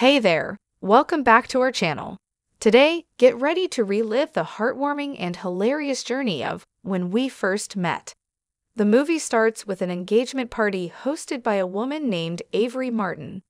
Hey there, welcome back to our channel. Today, get ready to relive the heartwarming and hilarious journey of When We First Met. The movie starts with an engagement party hosted by a woman named Avery Martin.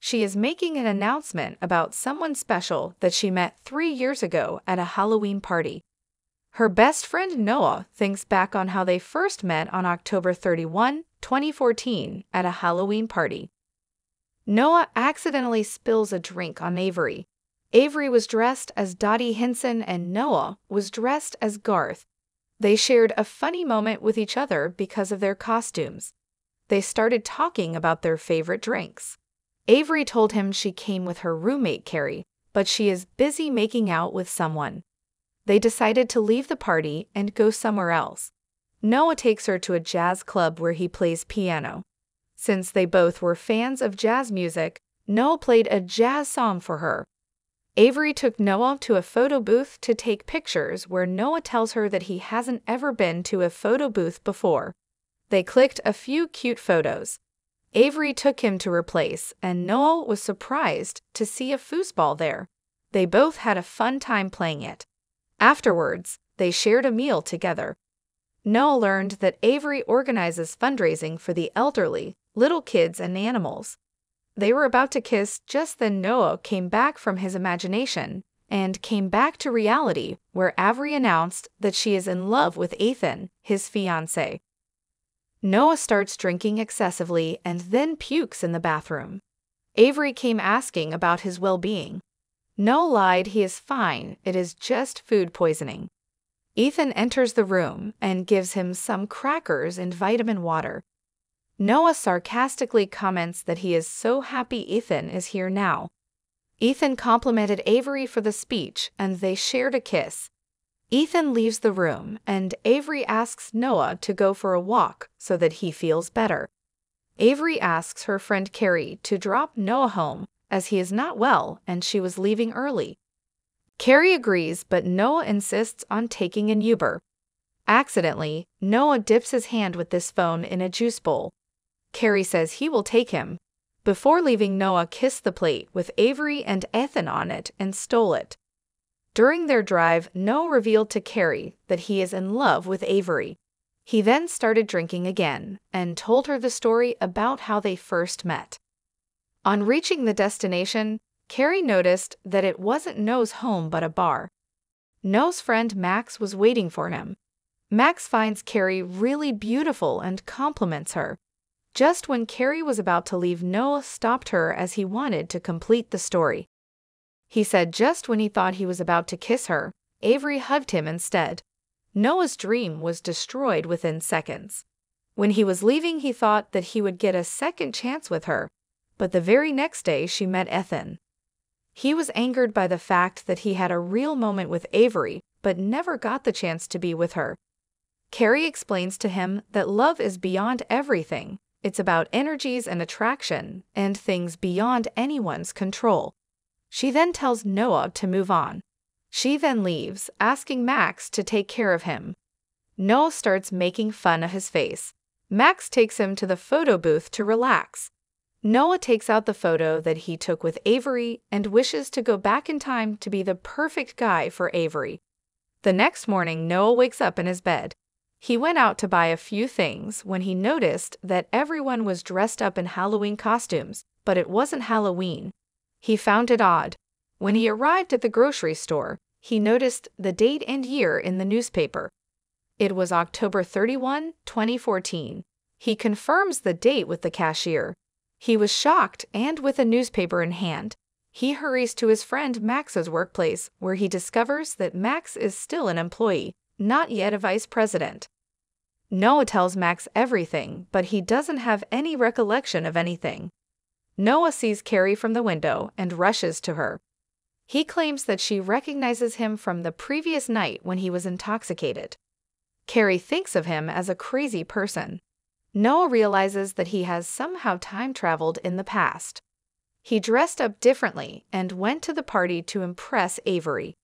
She is making an announcement about someone special that she met 3 years ago at a Halloween party. Her best friend Noah thinks back on how they first met on October 31, 2014 at a Halloween party. Noah accidentally spills a drink on Avery. Avery was dressed as Dottie Henson and Noah was dressed as Garth. They shared a funny moment with each other because of their costumes. They started talking about their favorite drinks. Avery told him she came with her roommate Carrie, but she is busy making out with someone. They decided to leave the party and go somewhere else. Noah takes her to a jazz club where he plays piano. Since they both were fans of jazz music, Noah played a jazz song for her. Avery took Noah to a photo booth to take pictures where Noah tells her that he hasn't ever been to a photo booth before. They clicked a few cute photos. Avery took him to her place, and Noah was surprised to see a foosball there. They both had a fun time playing it. Afterwards, they shared a meal together. Noah learned that Avery organizes fundraising for the elderly, little kids, and animals. They were about to kiss just then Noah came back from his imagination and came back to reality where Avery announced that she is in love with Ethan, his fiancé. Noah starts drinking excessively and then pukes in the bathroom. Avery came asking about his well-being. Noah lied he is fine, it is just food poisoning. Ethan enters the room and gives him some crackers and vitamin water. Noah sarcastically comments that he is so happy Ethan is here now. Ethan complimented Avery for the speech and they shared a kiss. Ethan leaves the room and Avery asks Noah to go for a walk so that he feels better. Avery asks her friend Carrie to drop Noah home as he is not well and she was leaving early. Carrie agrees, but Noah insists on taking an Uber. Accidentally, Noah dips his hand with his phone in a juice bowl. Carrie says he will take him. Before leaving, Noah kissed the plate with Avery and Ethan on it and stole it. During their drive, Noah revealed to Carrie that he is in love with Avery. He then started drinking again and told her the story about how they first met. On reaching the destination, Carrie noticed that it wasn't Noah's home but a bar. Noah's friend Max was waiting for him. Max finds Carrie really beautiful and compliments her. Just when Carrie was about to leave, Noah stopped her as he wanted to complete the story. He said just when he thought he was about to kiss her, Avery hugged him instead. Noah's dream was destroyed within seconds. When he was leaving, he thought that he would get a second chance with her, but the very next day she met Ethan. He was angered by the fact that he had a real moment with Avery, but never got the chance to be with her. Carrie explains to him that love is beyond everything. It's about energies and attraction, and things beyond anyone's control. She then tells Noah to move on. She then leaves, asking Max to take care of him. Noah starts making fun of his face. Max takes him to the photo booth to relax. Noah takes out the photo that he took with Avery and wishes to go back in time to be the perfect guy for Avery. The next morning, Noah wakes up in his bed. He went out to buy a few things when he noticed that everyone was dressed up in Halloween costumes, but it wasn't Halloween. He found it odd. When he arrived at the grocery store, he noticed the date and year in the newspaper. It was October 31, 2014. He confirms the date with the cashier. He was shocked, and with a newspaper in hand, he hurries to his friend Max's workplace, where he discovers that Max is still an employee, not yet a vice president. Noah tells Max everything, but he doesn't have any recollection of anything. Noah sees Carrie from the window and rushes to her. He claims that she recognizes him from the previous night when he was intoxicated. Carrie thinks of him as a crazy person. Noah realizes that he has somehow time-traveled in the past. He dressed up differently and went to the party to impress Avery.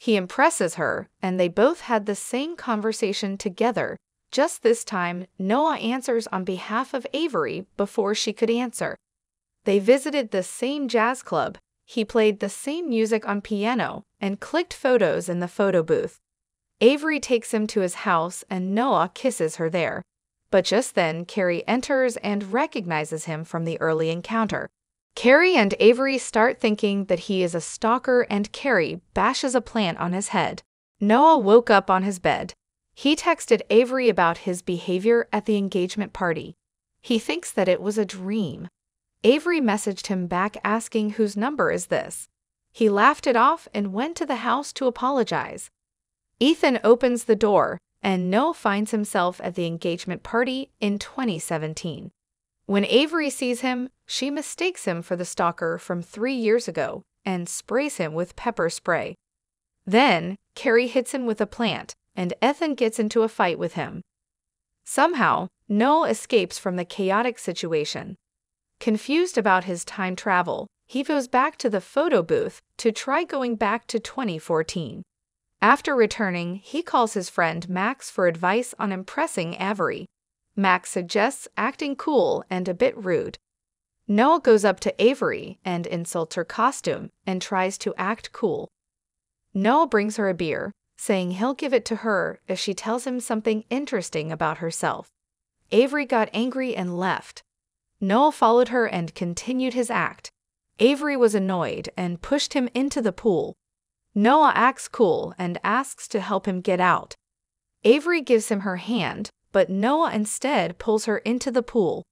He impresses her, and they both had the same conversation together. Just this time, Noah answers on behalf of Avery before she could answer. They visited the same jazz club, he played the same music on piano and clicked photos in the photo booth. Avery takes him to his house and Noah kisses her there. But just then, Carrie enters and recognizes him from the early encounter. Carrie and Avery start thinking that he is a stalker, and Carrie bashes a plant on his head. Noah woke up on his bed. He texted Avery about his behavior at the engagement party. He thinks that it was a dream. Avery messaged him back asking whose number is this. He laughed it off and went to the house to apologize. Ethan opens the door, and Noah finds himself at the engagement party in 2017. When Avery sees him, she mistakes him for the stalker from 3 years ago and sprays him with pepper spray. Then, Carrie hits him with a plant, and Ethan gets into a fight with him. Somehow, Noah escapes from the chaotic situation. Confused about his time travel, he goes back to the photo booth to try going back to 2014. After returning, he calls his friend Max for advice on impressing Avery. Max suggests acting cool and a bit rude. Noah goes up to Avery and insults her costume and tries to act cool. Noah brings her a beer, saying he'll give it to her if she tells him something interesting about herself. Avery got angry and left. Noah followed her and continued his act. Avery was annoyed and pushed him into the pool. Noah acts cool and asks to help him get out. Avery gives him her hand, but Noah instead pulls her into the pool.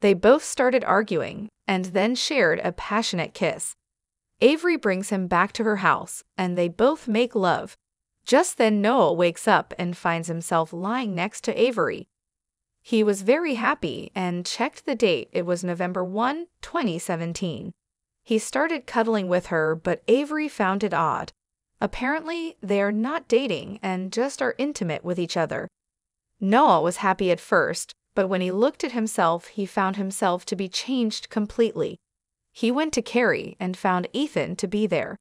They both started arguing and then shared a passionate kiss. Avery brings him back to her house, and they both make love. Just then Noah wakes up and finds himself lying next to Avery. He was very happy and checked the date. It was November 1, 2017. He started cuddling with her, but Avery found it odd. Apparently, they are not dating and just are intimate with each other. Noah was happy at first, but when he looked at himself, he found himself to be changed completely. He went to Carrie and found Ethan to be there.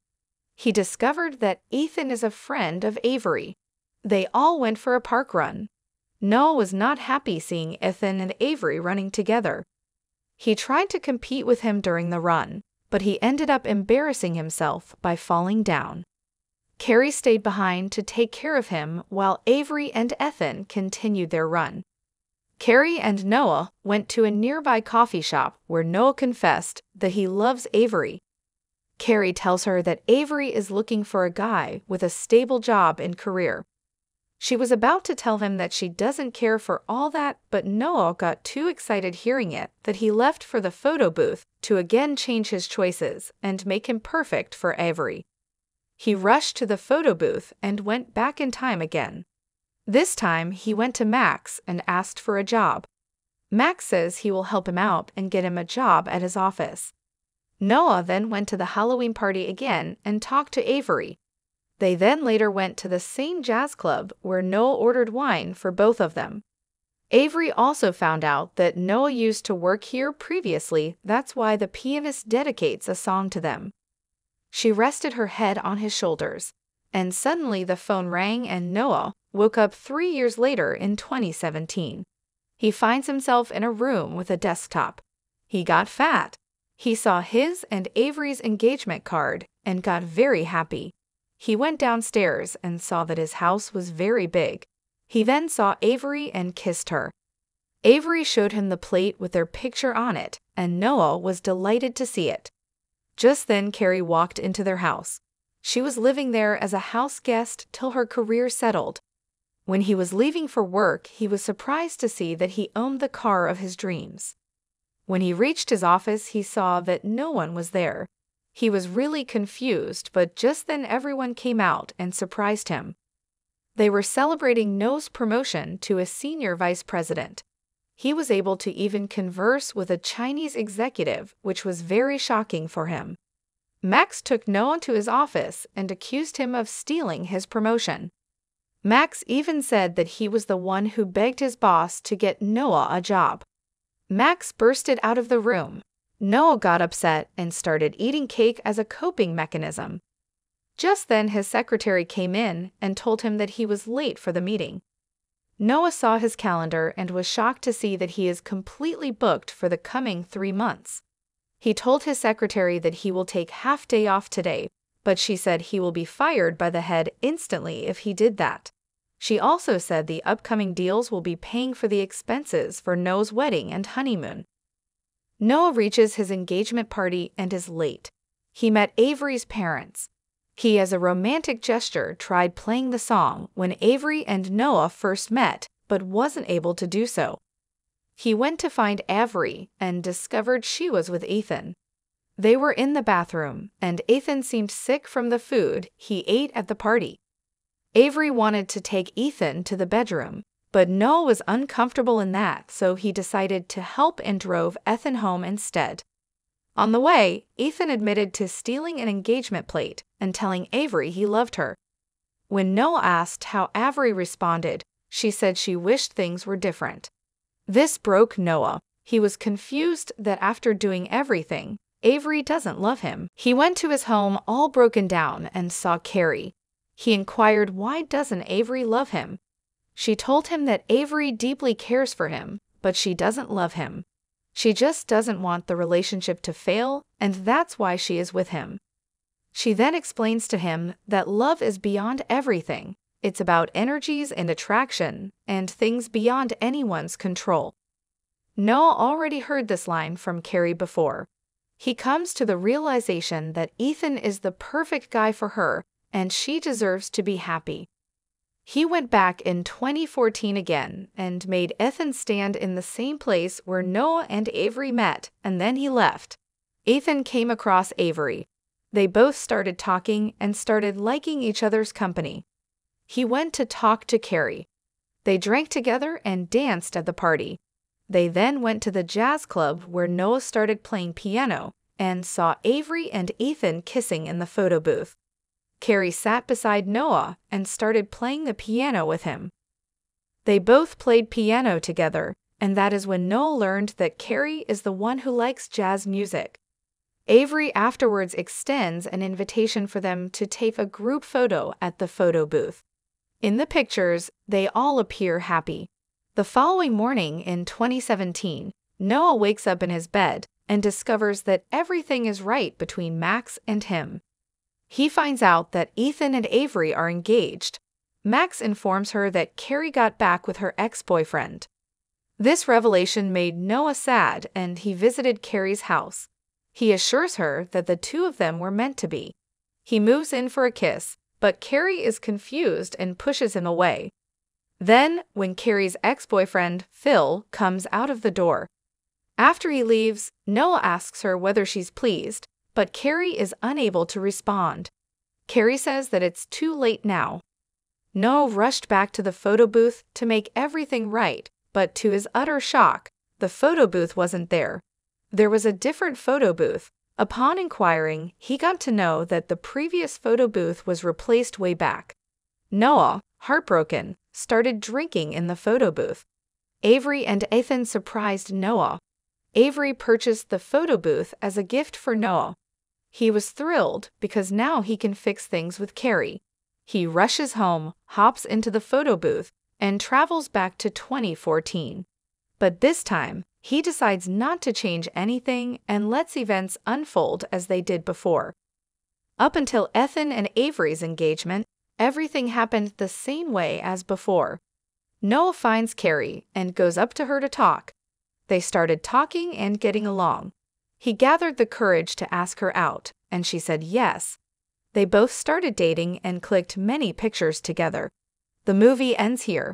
He discovered that Ethan is a friend of Avery. They all went for a park run. Noah was not happy seeing Ethan and Avery running together. He tried to compete with him during the run, but he ended up embarrassing himself by falling down. Carrie stayed behind to take care of him while Avery and Ethan continued their run. Carrie and Noah went to a nearby coffee shop where Noah confessed that he loves Avery. Carrie tells her that Avery is looking for a guy with a stable job and career. She was about to tell him that she doesn't care for all that, but Noah got too excited hearing it that he left for the photo booth to again change his choices and make him perfect for Avery. He rushed to the photo booth and went back in time again. This time, he went to Max and asked for a job. Max says he will help him out and get him a job at his office. Noah then went to the Halloween party again and talked to Avery. They then later went to the same jazz club where Noah ordered wine for both of them. Avery also found out that Noah used to work here previously, that's why the pianist dedicates a song to them. She rested her head on his shoulders, and suddenly the phone rang and Noah woke up 3 years later in 2017. He finds himself in a room with a desktop. He got fat. He saw his and Avery's engagement card and got very happy. He went downstairs and saw that his house was very big. He then saw Avery and kissed her. Avery showed him the plate with their picture on it, and Noah was delighted to see it. Just then, Carrie walked into their house. She was living there as a house guest till her career settled. When he was leaving for work, he was surprised to see that he owned the car of his dreams. When he reached his office, he saw that no one was there. He was really confused, but just then everyone came out and surprised him. They were celebrating Noah's promotion to a senior vice president. He was able to even converse with a Chinese executive, which was very shocking for him. Max took Noah to his office and accused him of stealing his promotion. Max even said that he was the one who begged his boss to get Noah a job. Max bursted out of the room. Noah got upset and started eating cake as a coping mechanism. Just then his secretary came in and told him that he was late for the meeting. Noah saw his calendar and was shocked to see that he is completely booked for the coming 3 months. He told his secretary that he will take half-day off today, but she said he will be fired by the head instantly if he did that. She also said the upcoming deals will be paying for the expenses for Noah's wedding and honeymoon. Noah reaches his engagement party and is late. He met Avery's parents. He, as a romantic gesture, tried playing the song when Avery and Noah first met, but wasn't able to do so. He went to find Avery and discovered she was with Ethan. They were in the bathroom, and Ethan seemed sick from the food he ate at the party. Avery wanted to take Ethan to the bedroom, but Noah was uncomfortable in that, so he decided to help and drove Ethan home instead. On the way, Ethan admitted to stealing an engagement plate and telling Avery he loved her. When Noah asked how Avery responded, she said she wished things were different. This broke Noah. He was confused that after doing everything, Avery doesn't love him. He went to his home all broken down and saw Carrie. He inquired why doesn't Avery love him. She told him that Avery deeply cares for him, but she doesn't love him. She just doesn't want the relationship to fail, and that's why she is with him. She then explains to him that love is beyond everything. It's about energies and attraction, and things beyond anyone's control. Noah already heard this line from Carrie before. He comes to the realization that Ethan is the perfect guy for her, and she deserves to be happy. He went back in 2014 again and made Ethan stand in the same place where Noah and Avery met, and then he left. Ethan came across Avery. They both started talking and started liking each other's company. He went to talk to Carrie. They drank together and danced at the party. They then went to the jazz club where Noah started playing piano and saw Avery and Ethan kissing in the photo booth. Carrie sat beside Noah and started playing the piano with him. They both played piano together, and that is when Noah learned that Carrie is the one who likes jazz music. Avery afterwards extends an invitation for them to take a group photo at the photo booth. In the pictures, they all appear happy. The following morning in 2017, Noah wakes up in his bed and discovers that everything is right between Max and him. He finds out that Ethan and Avery are engaged. Max informs her that Carrie got back with her ex-boyfriend. This revelation made Noah sad, and he visited Carrie's house. He assures her that the two of them were meant to be. He moves in for a kiss, but Carrie is confused and pushes him away. Then, when Carrie's ex-boyfriend, Phil, comes out of the door. After he leaves, Noah asks her whether she's pleased, but Carrie is unable to respond. Carrie says that it's too late now. Noah rushed back to the photo booth to make everything right, but to his utter shock, the photo booth wasn't there. There was a different photo booth. Upon inquiring, he got to know that the previous photo booth was replaced way back. Noah, heartbroken, started drinking in the photo booth. Avery and Ethan surprised Noah. Avery purchased the photo booth as a gift for Noah. He was thrilled because now he can fix things with Carrie. He rushes home, hops into the photo booth, and travels back to 2014. But this time, he decides not to change anything and lets events unfold as they did before. Up until Ethan and Avery's engagement, everything happened the same way as before. Noah finds Carrie and goes up to her to talk. They started talking and getting along. He gathered the courage to ask her out, and she said yes. They both started dating and clicked many pictures together. The movie ends here.